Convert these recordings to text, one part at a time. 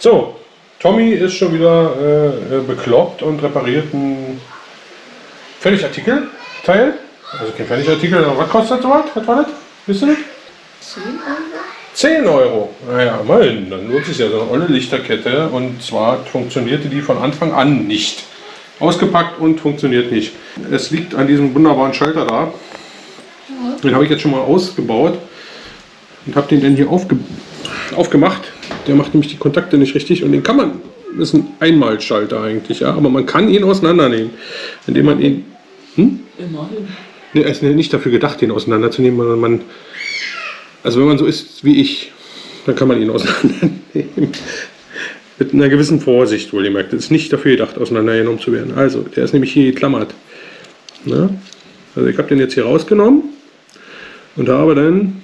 So, Tommy ist schon wieder bekloppt und repariert einen Fertigartikel-Teil. Also kein Fertigartikel, aber was kostet sowas? Was war das? Wisst ihr nicht? 10 Euro? 10 Euro! Naja, immerhin, dann lohnt sich ja so eine olle Lichterkette. Und zwar funktionierte die von Anfang an nicht. Ausgepackt und funktioniert nicht. Es liegt an diesem wunderbaren Schalter da. Den habe ich jetzt schon mal ausgebaut und habe den dann hier aufgemacht. Der macht nämlich die Kontakte nicht richtig und den kann man, das ist ein Einmalschalter eigentlich, ja, aber man kann ihn auseinandernehmen, indem man ihn, immerhin. Ne, er ist nicht dafür gedacht, den auseinanderzunehmen, sondern man, also wenn man so ist wie ich, dann kann man ihn auseinandernehmen. Mit einer gewissen Vorsicht wohlgemerkt. Das ist nicht dafür gedacht, auseinandergenommen zu werden. Also, der ist nämlich hier geklammert. Na? Also ich habe den jetzt hier rausgenommen und habe dann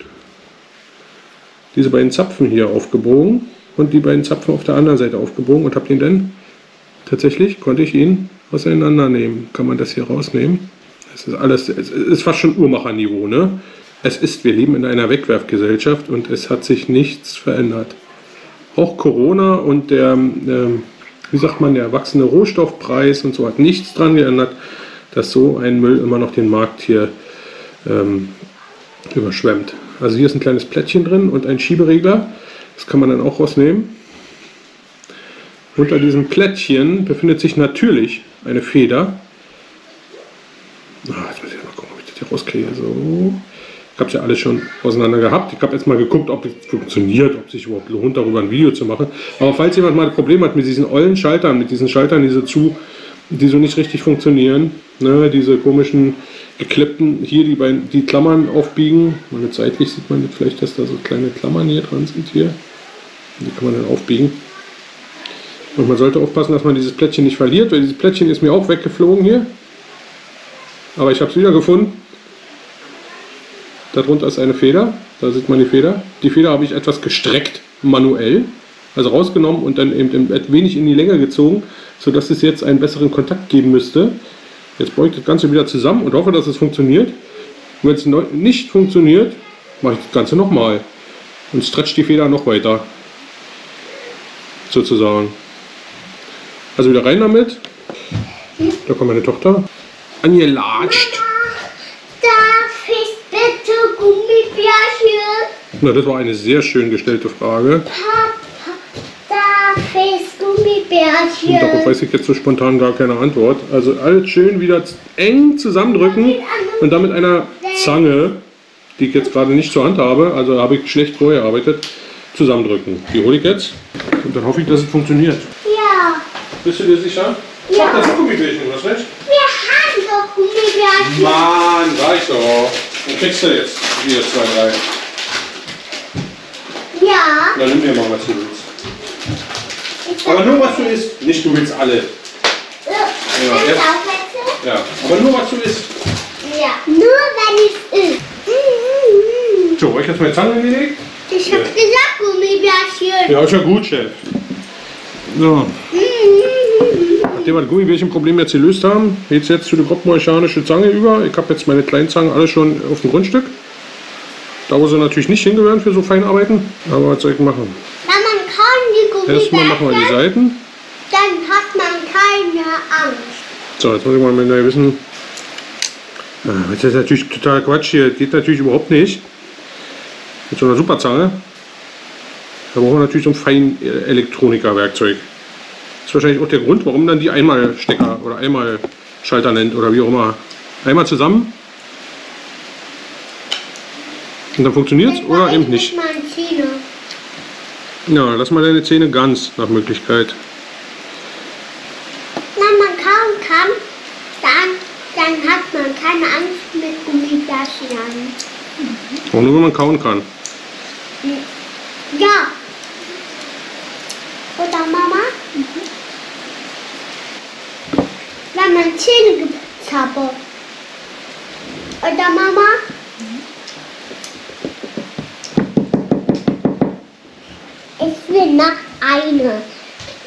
diese beiden Zapfen hier aufgebogen und die beiden Zapfen auf der anderen Seite aufgebogen und habe den dann, tatsächlich konnte ich ihn auseinandernehmen. Kann man das hier rausnehmen? Das ist alles, es ist fast schon Uhrmacherniveau, ne? Es ist, wir leben in einer Wegwerfgesellschaft und es hat sich nichts verändert. Auch Corona und der, wie sagt man, der wachsende Rohstoffpreis und so hat nichts dran geändert, dass so ein Müll immer noch den Markt hier überschwemmt. Also hier ist ein kleines Plättchen drin und ein Schieberegler, das kann man dann auch rausnehmen. Unter diesem Plättchen befindet sich natürlich eine Feder. Jetzt muss ich mal gucken, ob ich das hier rauskriege. So. Ich habe es ja alles schon auseinander gehabt. Ich habe jetzt mal geguckt, ob das funktioniert, ob es sich überhaupt lohnt, darüber ein Video zu machen. Aber falls jemand mal ein Problem hat mit diesen ollen Schaltern, mit diesen Schaltern, die so nicht richtig funktionieren, ne, diese komischen geklippten, hier die Klammern aufbiegen. Mal seitlich sieht man jetzt vielleicht, dass da so kleine Klammern hier dran sind. Hier. Die kann man dann aufbiegen. Und man sollte aufpassen, dass man dieses Plättchen nicht verliert, weil dieses Plättchen ist mir auch weggeflogen hier. Aber ich habe es wieder gefunden. Darunter ist eine Feder, da sieht man die Feder. Die Feder habe ich etwas gestreckt, manuell, also rausgenommen und dann eben ein wenig in die Länge gezogen, sodass es jetzt einen besseren Kontakt geben müsste. Jetzt baue ich das Ganze wieder zusammen und hoffe, dass es funktioniert. Und wenn es nicht funktioniert, mache ich das Ganze nochmal und stretch die Feder noch weiter, sozusagen. Also wieder rein damit. Da kommt meine Tochter. Angelatscht. Na, das war eine sehr schön gestellte Frage. Papa, darf ich Gummibärchen? Und darauf weiß ich jetzt so spontan gar keine Antwort. Also alles schön wieder eng zusammendrücken und dann mit einer Zange, die ich jetzt gerade nicht zur Hand habe, also habe ich schlecht vorgearbeitet, zusammendrücken. Die hole ich jetzt und dann hoffe ich, dass es funktioniert. Ja. Bist du dir sicher? Ja. Ach, das ist Gummibärchen, oder nicht? Wir haben doch Gummibärchen. Mann, reicht doch. Wo kriegst du jetzt hier 2, 3? Ja. Dann nimm mir mal, was du willst. Aber nur was du isst, nicht du willst alle. Ja, jetzt. Ja, aber nur was du isst. Ja, nur wenn ich es isst. So, ich habe meine Zange hingelegt. Ich habe gesagt, Gummibärchen. Ja, ist ja gut, Chef. So. Nachdem wir das Gummibärchenproblem jetzt gelöst haben, geht es jetzt zu der grobmechanischen Zange über. Ich habe jetzt meine kleinen Zangen alle schon auf dem Grundstück. Da muss er natürlich nicht hingehören für so Feinarbeiten, aber was soll ich machen? Wenn man kaum die Gummibärchen, erstmal machen wir die Seiten. Dann hat man keine Angst. So, jetzt muss ich mal mit einer wissen. Das ist natürlich total Quatsch hier, das geht natürlich überhaupt nicht. Mit so einer Superzange. Da brauchen wir natürlich so ein Feinelektroniker-Werkzeug. Das ist wahrscheinlich auch der Grund, warum dann die Einmalstecker oder Einmalschalter nennt oder wie auch immer. Einmal zusammen. Und dann funktioniert es oder eben nicht. Ja, lass mal deine Zähne ganz nach Möglichkeit. Wenn man kauen kann, dann hat man keine Angst mit Gummibärchen. Auch nur wenn man kauen kann. Ja. Oder Mama? Wenn man Zähne geputzt hat. Oder Mama? Ich will noch eine.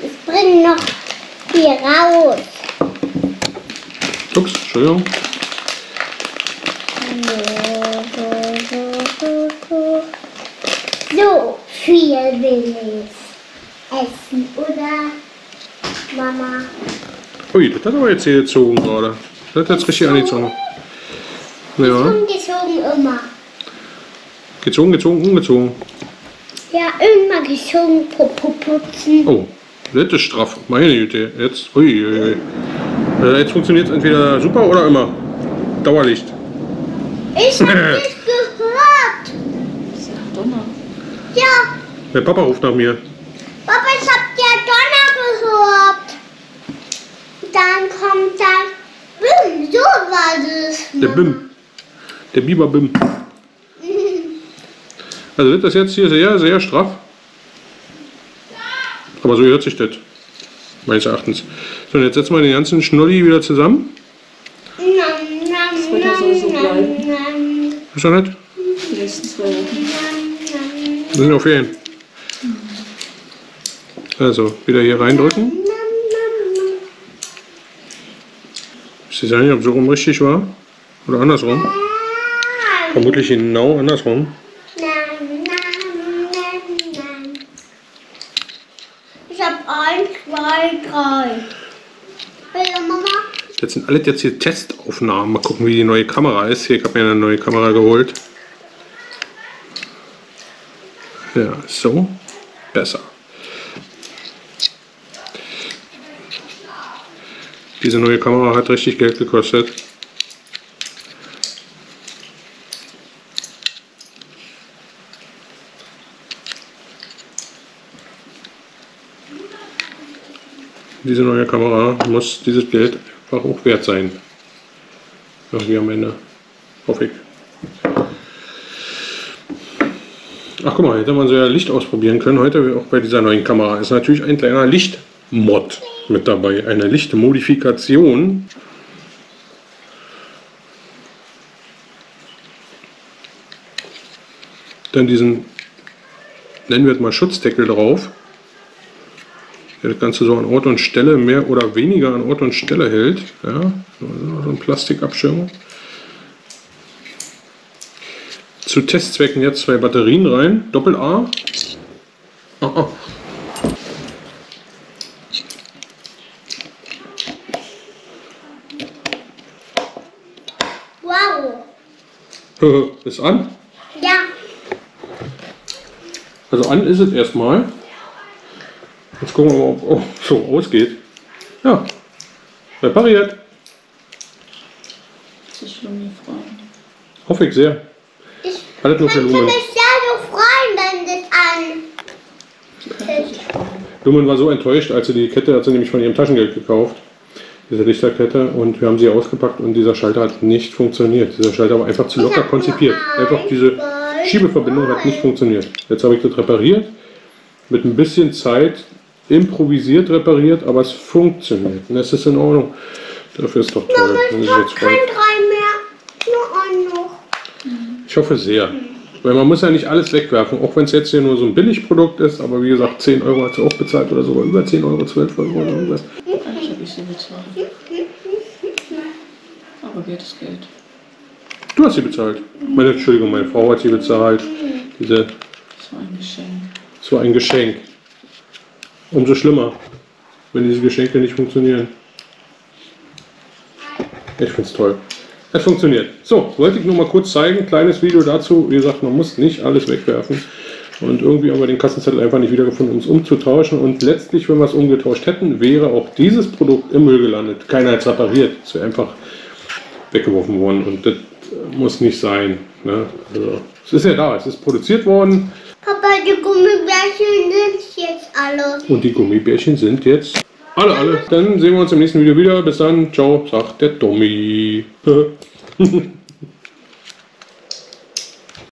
Ich bringe noch hier raus. Ups, Entschuldigung. So viel will ich. essen, oder, Mama? Ui, das hat aber jetzt hier gezogen gerade. Das hat jetzt richtig angezogen. Ja. Gezogen, immer. Gezogen, umgezogen. Ja, immer gezogen, putzen. Oh, das ist straff. Meine Güte, jetzt, ui. Jetzt funktioniert es entweder super oder immer. Dauerlicht. Ich hab nicht gehört. Das ist doch Donner. Ja. Der Papa ruft nach mir. Papa, ich hab ja Donner gehört. Dann kommt dann Bim. So war das. Der Bim. Der Biber Bim. Also das ist jetzt hier sehr, sehr straff. Aber so hört sich das. Meines Erachtens. So, und jetzt setzen wir den ganzen Schnulli wieder zusammen. Das wird ja so bleiben. Ist das nicht? Die nächsten 2 Wochen. Wir sind auf Ferien. Also, wieder hier reindrücken. Ich weiß nicht, ob es so rum richtig war. Oder andersrum. Vermutlich genau andersrum. Ich habe 1, 2, 3. Hallo Mama. Das sind alles jetzt hier Testaufnahmen. Mal gucken, wie die neue Kamera ist. Hier, ich habe mir eine neue Kamera geholt. Ja, so. Besser. Diese neue Kamera hat richtig Geld gekostet. Diese neue Kamera muss dieses Geld einfach auch wert sein. Irgendwie am Ende. Hoffe ich. Ach guck mal, hätte man so ja Licht ausprobieren können. Heute auch bei dieser neuen Kamera ist natürlich ein kleiner Lichtmod mit dabei. Eine Lichtmodifikation. Dann diesen, nennen wir es mal Schutzdeckel drauf. Der das Ganze so an Ort und Stelle, mehr oder weniger an Ort und Stelle hält. Ja, so eine Plastikabschirmung. Zu Testzwecken jetzt 2 Batterien rein. Doppel-A. Ah. Wow! Ist an? Ja. Also an ist es erstmal. Jetzt gucken wir mal, ob so ausgeht. Ja, repariert. Das ist schon die Hoffe ich sehr. Ich könnte mich sehr so freuen, wenn das an. Lumen war so enttäuscht, als sie die Kette, hat sie nämlich von ihrem Taschengeld gekauft. Diese Lichterkette, und wir haben sie ausgepackt und dieser Schalter hat nicht funktioniert. Dieser Schalter war einfach zu locker konzipiert. Einfach diese Schiebeverbindung hat nicht funktioniert. Jetzt habe ich das repariert. Mit ein bisschen Zeit improvisiert repariert, aber es funktioniert. Und das ist in Ordnung. Dafür ist doch toll. Mama, ich habe kein 3 mehr. Nur ein noch. Ich hoffe sehr. Weil man muss ja nicht alles wegwerfen. Auch wenn es jetzt hier nur so ein Billigprodukt ist. Aber wie gesagt, 10 Euro hat sie auch bezahlt oder sogar über 10 Euro, 12 Euro oder irgendwas. Ich habe nicht so bezahlt. Aber geht das Geld? Du hast sie bezahlt. Entschuldigung, meine Frau hat sie bezahlt. Das war ein Geschenk. Es war ein Geschenk. Umso schlimmer, wenn diese Geschenke nicht funktionieren. Ich finde es toll. Es funktioniert. So, wollte ich nur mal kurz zeigen. Kleines Video dazu. Wie gesagt, man muss nicht alles wegwerfen. Und irgendwie haben wir den Kassenzettel einfach nicht wiedergefunden, um es umzutauschen. Und letztlich, wenn wir es umgetauscht hätten, wäre auch dieses Produkt im Müll gelandet. Keiner hat es repariert. Es wäre einfach weggeworfen worden. Und das muss nicht sein. Ne? Also, es ist ja da. Es ist produziert worden. Papa, die Gummibärchen sind jetzt alle. Und die Gummibärchen sind jetzt alle. Dann sehen wir uns im nächsten Video wieder. Bis dann. Ciao, sagt der Tommy.